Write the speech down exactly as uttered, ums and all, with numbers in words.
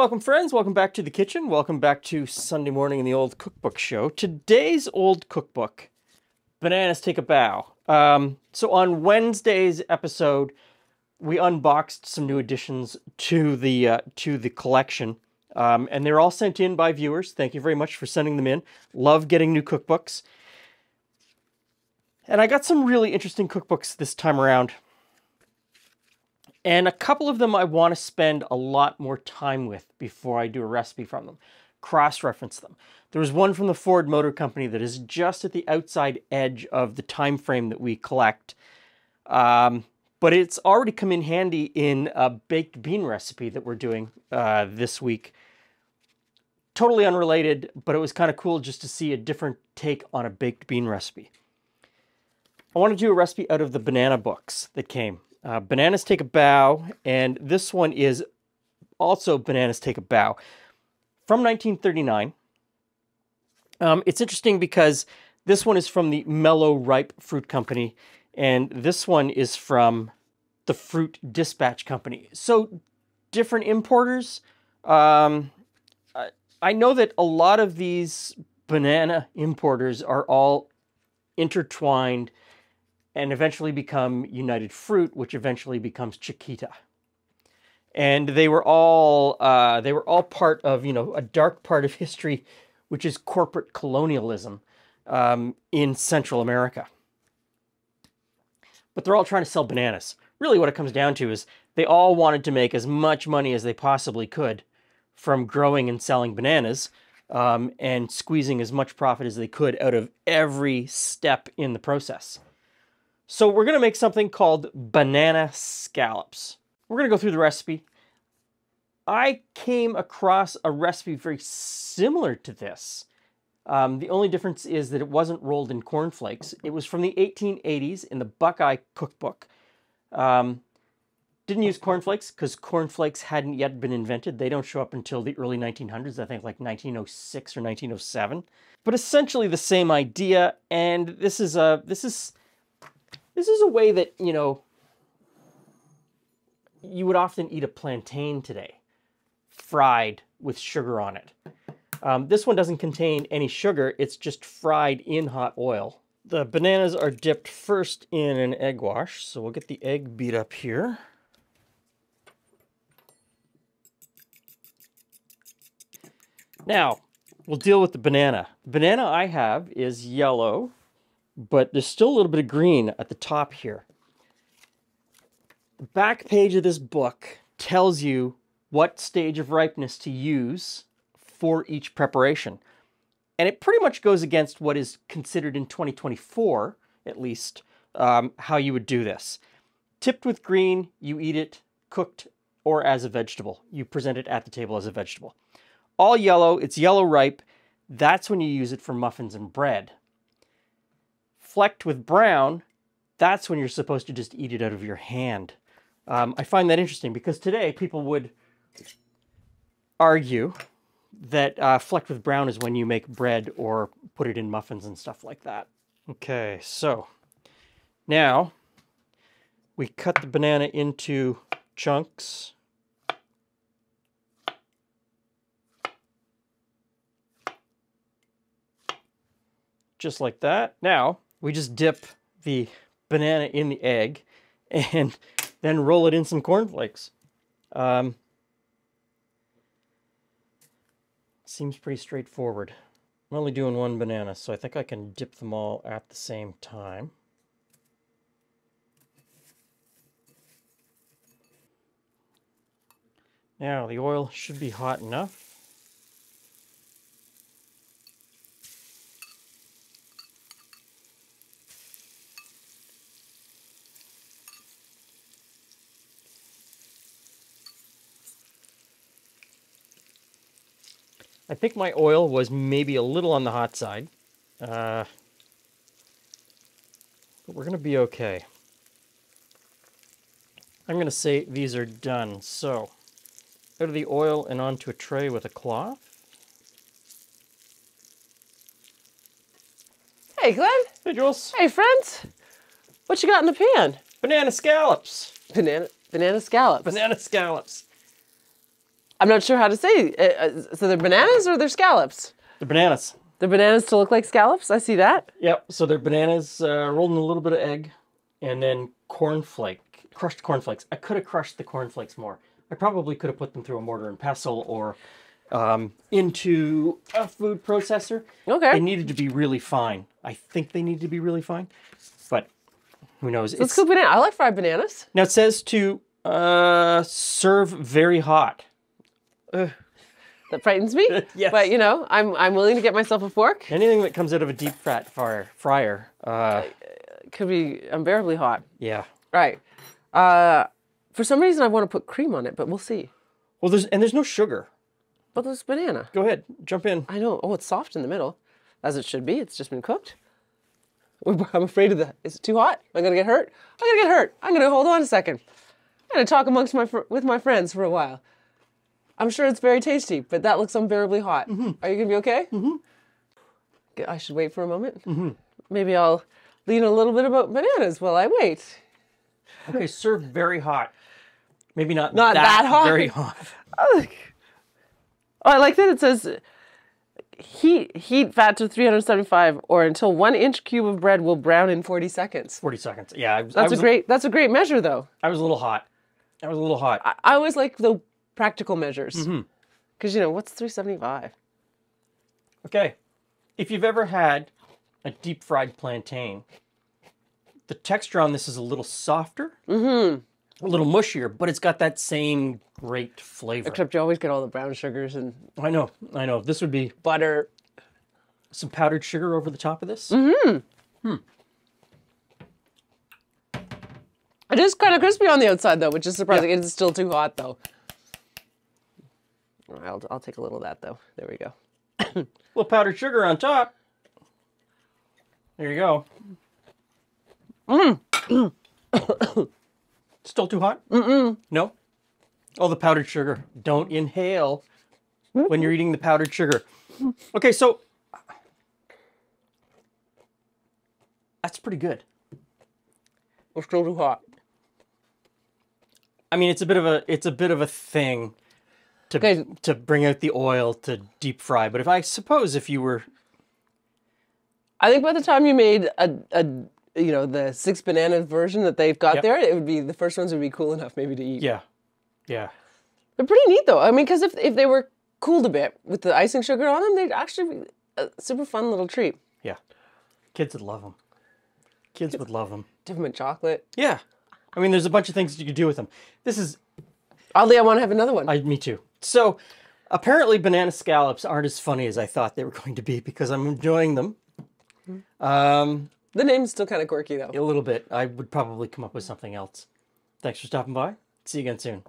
Welcome friends, welcome back to the kitchen, welcome back to Sunday morning in the old cookbook show. Today's old cookbook, Bananas Take a Bow. Um, so on Wednesday's episode, we unboxed some new additions to the, uh, to the collection, um, and they're all sent in by viewers. Thank you very much for sending them in. Love getting new cookbooks. And I got some really interesting cookbooks this time around. And a couple of them I want to spend a lot more time with before I do a recipe from them, cross-reference them. There was one from the Ford Motor Company that is just at the outside edge of the time frame that we collect, um, but it's already come in handy in a baked bean recipe that we're doing uh, this week. Totally unrelated, but it was kind of cool just to see a different take on a baked bean recipe. I want to do a recipe out of the banana books that came. Uh, Bananas Take a Bow, and this one is also Bananas Take a Bow from nineteen thirty-nine. Um, it's interesting because this one is from the Mellow Ripe Fruit Company, and this one is from the Fruit Dispatch Company. So different importers. Um, I, I know that a lot of these banana importers are all intertwined and eventually become United Fruit, which eventually becomes Chiquita. And they were all uh, they were all part of, you know, a dark part of history, which is corporate colonialism um, in Central America. But they're all trying to sell bananas. Really what it comes down to is they all wanted to make as much money as they possibly could from growing and selling bananas um, and squeezing as much profit as they could out of every step in the process. So we're going to make something called banana scallops. We're going to go through the recipe. I came across a recipe very similar to this. Um, the only difference is that it wasn't rolled in cornflakes. It was from the eighteen eighties in the Buckeye cookbook. Um, didn't use cornflakes because cornflakes hadn't yet been invented. They don't show up until the early nineteen hundreds, I think like nineteen oh six or nineteen oh seven. But essentially the same idea, and this is a... This is This is a way that, you know, you would often eat a plantain today, fried with sugar on it. Um, this one doesn't contain any sugar, it's just fried in hot oil. The bananas are dipped first in an egg wash, so we'll get the egg beat up here. Now, we'll deal with the banana. The banana I have is yellow, but there's still a little bit of green at the top here. The back page of this book tells you what stage of ripeness to use for each preparation. And it pretty much goes against what is considered in twenty twenty-four, at least, um, how you would do this. Tipped with green, you eat it cooked or as a vegetable. You present it at the table as a vegetable. All yellow, it's yellow ripe. That's when you use it for muffins and bread. Flecked with brown, that's when you're supposed to just eat it out of your hand. Um, I find that interesting because today people would argue that uh, flecked with brown is when you make bread or put it in muffins and stuff like that. Okay, so now we cut the banana into chunks. Just like that. Now, we just dip the banana in the egg and then roll it in some cornflakes. Um, seems pretty straightforward. I'm only doing one banana, so I think I can dip them all at the same time. Now, the oil should be hot enough. I think my oil was maybe a little on the hot side, uh, but we're going to be okay. I'm going to say these are done. So out of the oil and onto a tray with a cloth. Hey, Glenn. Hey, Jules. Hey, friends. What you got in the pan? Banana scallops. Banana, banana scallops. Banana scallops. I'm not sure how to say it. So they're bananas or they're scallops? They're bananas. They're bananas to look like scallops? I see that. Yep. So they're bananas uh, rolled in a little bit of egg and then cornflake, crushed cornflakes. I could have crushed the cornflakes more. I probably could have put them through a mortar and pestle or um, into a food processor. Okay. They needed to be really fine. I think they needed to be really fine, but who knows? So it's, let's cook bananas. I like fried bananas. Now it says to uh, serve very hot. Ugh. That frightens me. Yes. But you know, I'm I'm willing to get myself a fork. Anything that comes out of a deep fat fryer, fryer uh, could be unbearably hot. Yeah. Right. Uh, for some reason, I want to put cream on it, but we'll see. Well, there's and there's no sugar. But there's banana. Go ahead, jump in. I know. Oh, it's soft in the middle, as it should be. It's just been cooked. I'm afraid of that. Is it too hot? Am I gonna get hurt? I'm gonna get hurt. I'm gonna hold on a second. I'm gonna talk amongst my fr with my friends for a while. I'm sure it's very tasty, but that looks unbearably hot. Mm-hmm. Are you gonna be okay? Mm-hmm. I should wait for a moment. Mm-hmm. Maybe I'll lean a little bit about bananas while I wait. Okay, served very hot. Maybe not. Not that, that hot. Very hot. Oh, I like that it says heat heat fat to three hundred seventy-five or until one inch cube of bread will brown in forty seconds. forty seconds. Yeah, I was, that's I was, a great. That's a great measure, though. I was a little hot. I was a little hot. I, I always like the practical measures. Mm-hmm. Because, you know, what's three seventy-five? Okay. If you've ever had a deep-fried plantain, the texture on this is a little softer, mm-hmm. a little mushier, but it's got that same great flavor. Except you always get all the brown sugars and... I know, I know. This would be... butter. Some powdered sugar over the top of this. Mm-hmm. Hmm. It is kind of crispy on the outside, though, which is surprising. Yeah. It's still too hot, though. I'll, I'll take a little of that, though. There we go. A little powdered sugar on top. There you go. Mm. Still too hot? Mm-mm. No? Oh, the powdered sugar. Don't inhale when you're eating the powdered sugar. Okay, so... that's pretty good. It's still too hot. I mean, it's a bit of a, it's a bit of a thing... to, okay. to bring out the oil to deep fry. But if I suppose if you were... I think by the time you made a, a you know, the six banana version that they've got yep. there, it would be, the first ones would be cool enough maybe to eat. Yeah, yeah. They're pretty neat though. I mean, because if, if they were cooled a bit with the icing sugar on them, they'd actually be a super fun little treat. Yeah, kids would love them. Kids, kids would love them. Dip them in chocolate. Yeah, I mean, there's a bunch of things that you could do with them. This is... oddly, I want to have another one. I, me too. So, apparently banana scallops aren't as funny as I thought they were going to be because I'm enjoying them. Um, the name's still kind of quirky, though. A little bit. I would probably come up with something else. Thanks for stopping by. See you again soon.